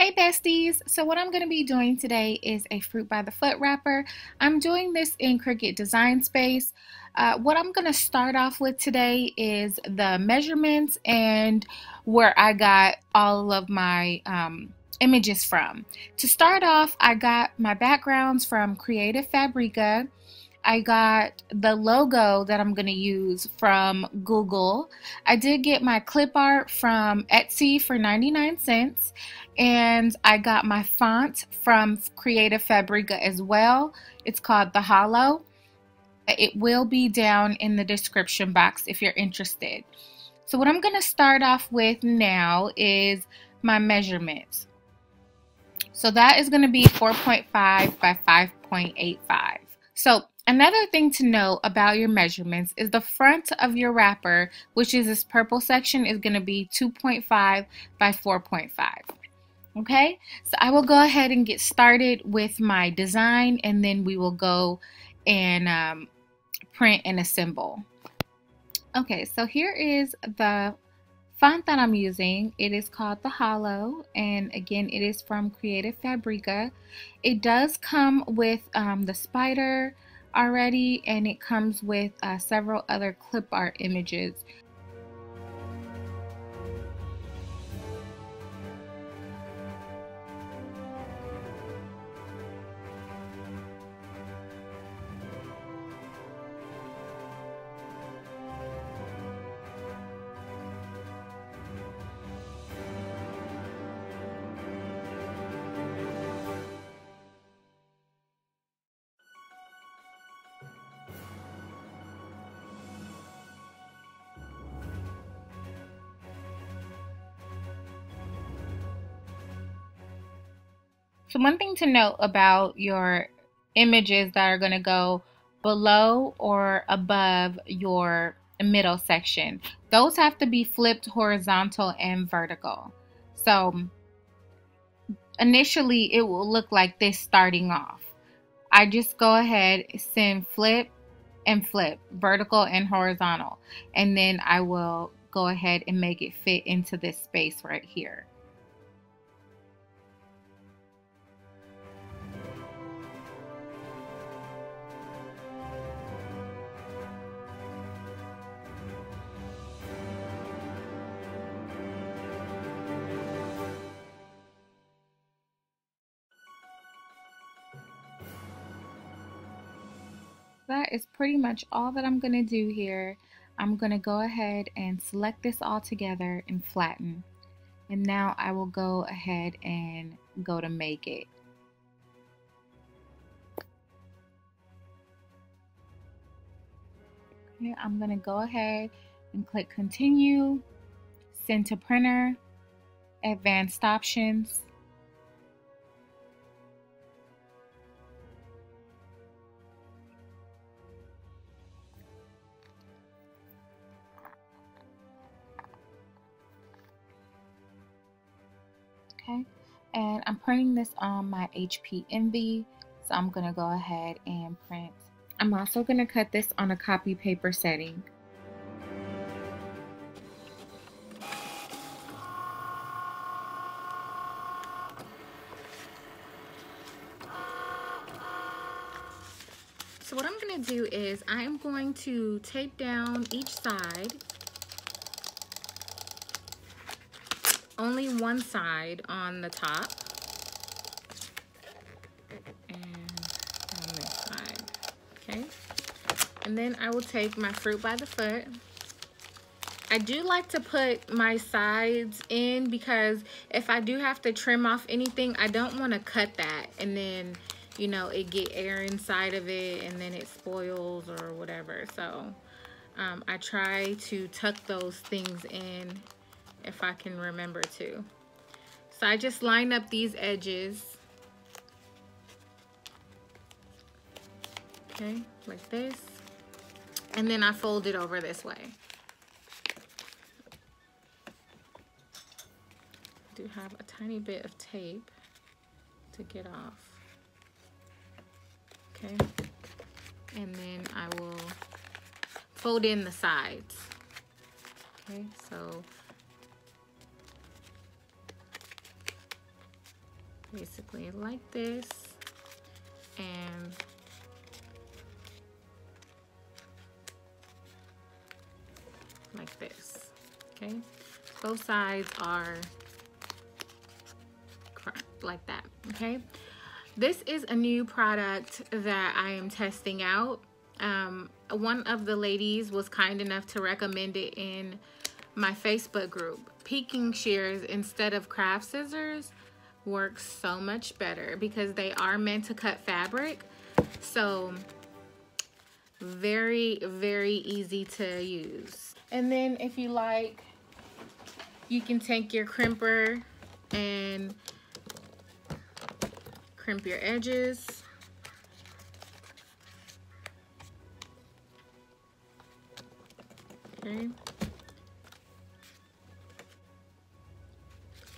Hey besties! So what I'm going to be doing today is a Fruit by the Foot wrapper. I'm doing this in Cricut Design Space. What I'm going to start off with today is the measurements and where I got all of my images from. To start off, I got my backgrounds from Creative Fabrica. I got the logo that I'm going to use from Google. I did get my clip art from Etsy for 99 cents, and I got my font from Creative Fabrica as well. It's called The Hollow. It will be down in the description box if you're interested. So what I'm going to start off with now is my measurements. So that is going to be 4.5 by 5.85. So another thing to know about your measurements is the front of your wrapper, which is this purple section, is going to be 2.5 by 4.5. Okay, so I will go ahead and get started with my design, and then we will go and print and assemble. Okay, so here is the font that I'm using. It is called The Hollow, and again it is from Creative Fabrica. It does come with the spider already, and it comes with several other clip art images. So one thing to note about your images that are going to go below or above your middle section, those have to be flipped horizontal and vertical. So initially it will look like this starting off. I just go ahead, send flip and flip, vertical and horizontal, and then I will go ahead and make it fit into this space right here. That is pretty much all that I'm going to do here. I'm going to go ahead and select this all together and flatten. And now I will go ahead and go to make it. Okay, I'm going to go ahead and click continue, send to printer, advanced options. And I'm printing this on my HP Envy, so I'm going to go ahead and print. I'm also going to cut this on a copy paper setting. So what I'm going to do is I am going to tape down each side. Only one side on the top and on this side, okay? And then I will take my Fruit by the Foot. I do like to put my sides in because if I do have to trim off anything, I don't want to cut that and then, you know, it get air inside of it and then it spoils or whatever. So I try to tuck those things in if I can remember to. So I just line up these edges, okay, like this, and then I fold it over this way. I do have a tiny bit of tape to get off, okay, and then I will fold in the sides, okay, so basically like this, and like this. Okay, both sides are like that. Okay, this is a new product that I am testing out. One of the ladies was kind enough to recommend it in my Facebook group. Pinking shears instead of craft scissors works so much better because they are meant to cut fabric, so very, very easy to use. And then if you like, you can take your crimper and crimp your edges.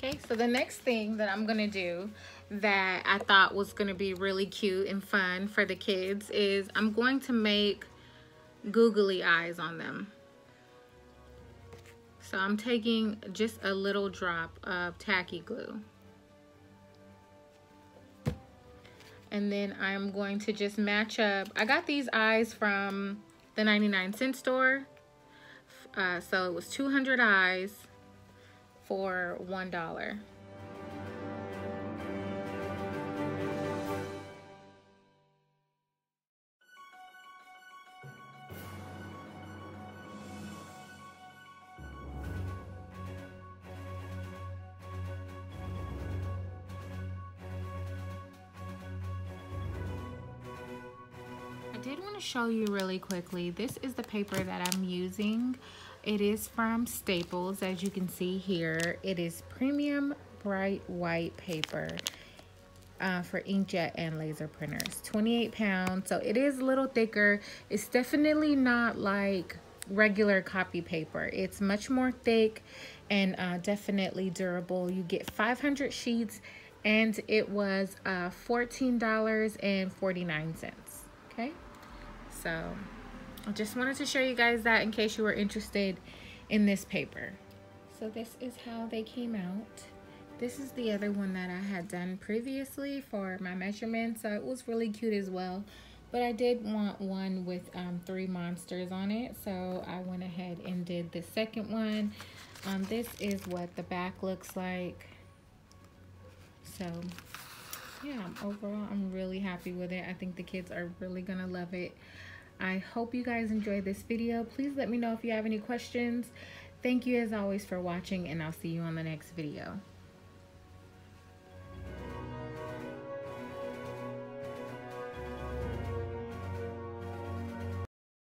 Okay, so the next thing that I'm gonna do that I thought was gonna be really cute and fun for the kids is I'm going to make googly eyes on them. So I'm taking just a little drop of tacky glue. And then I'm going to just match up. I got these eyes from the 99-cent store. So it was 200 eyes for $1. I did want to show you really quickly, this is the paper that I'm using. It is from Staples, as you can see here. It is premium bright white paper for inkjet and laser printers, 28 pounds, so it is a little thicker. It's definitely not like regular copy paper. It's much more thick and definitely durable. You get 500 sheets and it was $14.49. Okay, so I just wanted to show you guys that in case you were interested in this paper. So this is how they came out. This is the other one that I had done previously for my measurements, so it was really cute as well. But I did want one with 3 monsters on it, so I went ahead and did the second one. This is what the back looks like. So yeah, overall I'm really happy with it. I think the kids are really gonna love it. I hope you guys enjoyed this video. Please let me know if you have any questions. Thank you as always for watching, and I'll see you on the next video.